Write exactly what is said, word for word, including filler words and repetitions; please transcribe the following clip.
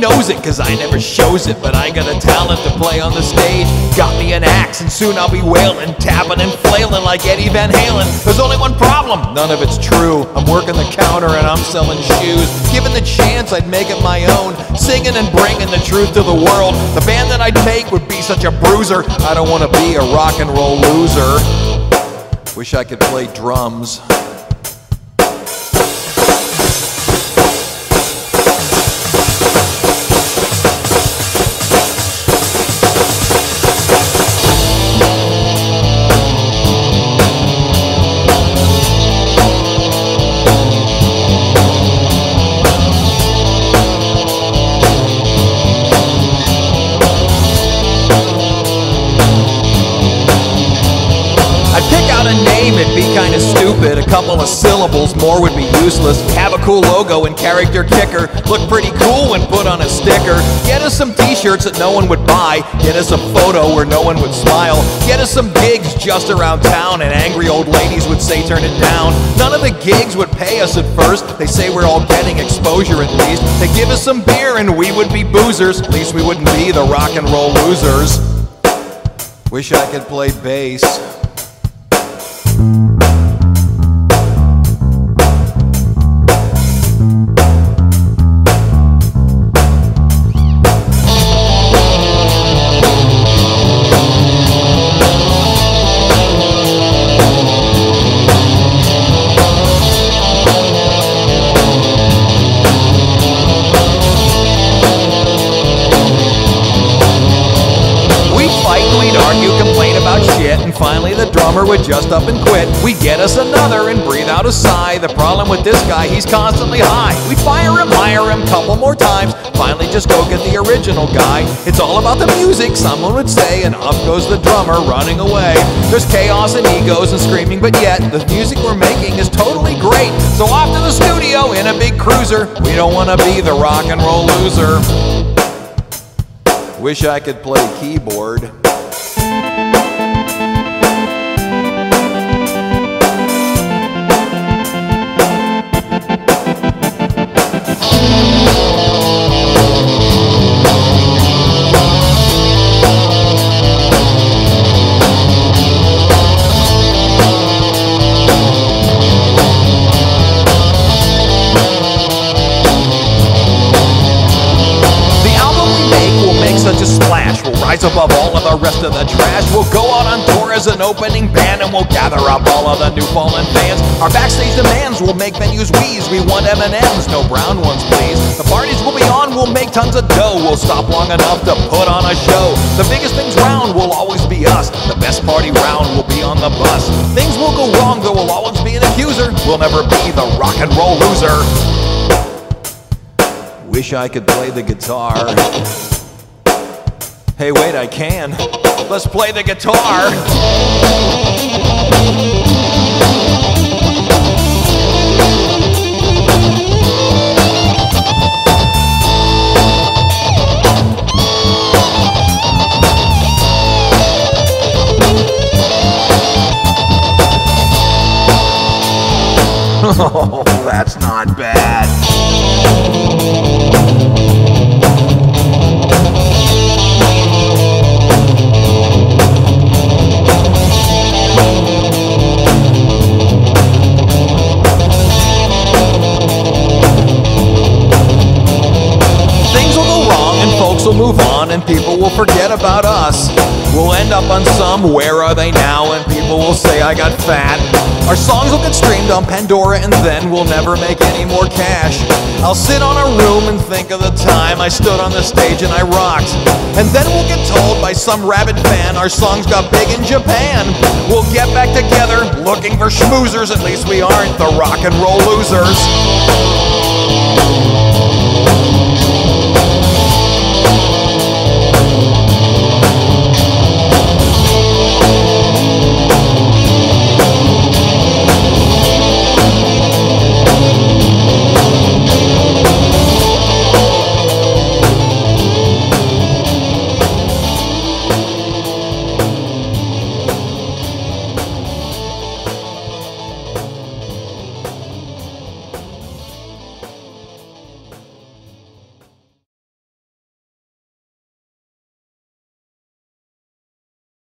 knows it, cause I never shows it, but I got a talent to play on the stage. Got me an axe and soon I'll be wailing, tapping and flailing like Eddie Van Halen. There's only one problem, none of it's true. I'm working the counter and I'm selling shoes. Given the chance, I'd make it my own, singing and bringing the truth to the world. The band that I take would be such a bruiser. I don't wanna be a rock and roll loser. Wish I could play drums. It'd be kinda stupid, a couple of syllables more would be useless. Have a cool logo and character kicker, look pretty cool when put on a sticker. Get us some t-shirts that no one would buy, get us a photo where no one would smile. Get us some gigs just around town and angry old ladies would say turn it down. None of the gigs would pay us at first, they say we're all getting exposure at least. They'd give us some beer and we would be boozers, at least we wouldn't be the rock and roll losers. Wish I could play bass. And finally the drummer would just up and quit. We get us another and breathe out a sigh. The problem with this guy, he's constantly high. We fire him, hire him, couple more times. Finally just go get the original guy. It's all about the music, someone would say, and up goes the drummer running away. There's chaos and egos and screaming, but yet the music we're making is totally great. So off to the studio in a big cruiser. We don't wanna be the rock and roll loser. Wish I could play keyboard. Such a splash, we'll rise above all of the rest of the trash. We'll go out on tour as an opening band, and we'll gather up all of the new fallen fans. Our backstage demands will make venues wheeze. We want M and M's, no brown ones please. The parties will be on, we'll make tons of dough. We'll stop long enough to put on a show. The biggest things round will always be us. The best party round will be on the bus. Things will go wrong, there will always be an accuser. We'll never be the rock and roll loser. Wish I could play the guitar. Hey, wait, I can. Let's play the guitar. Oh, that's not bad. Move on and people will forget about us. We'll end up on some Where Are They Now, and people will say I got fat. Our songs will get streamed on Pandora, and then we'll never make any more cash. I'll sit on a room and think of the time I stood on the stage and I rocked. And then we'll get told by some rabid fan our songs got big in Japan. We'll get back together looking for schmoozers. At least we aren't the rock and roll losers.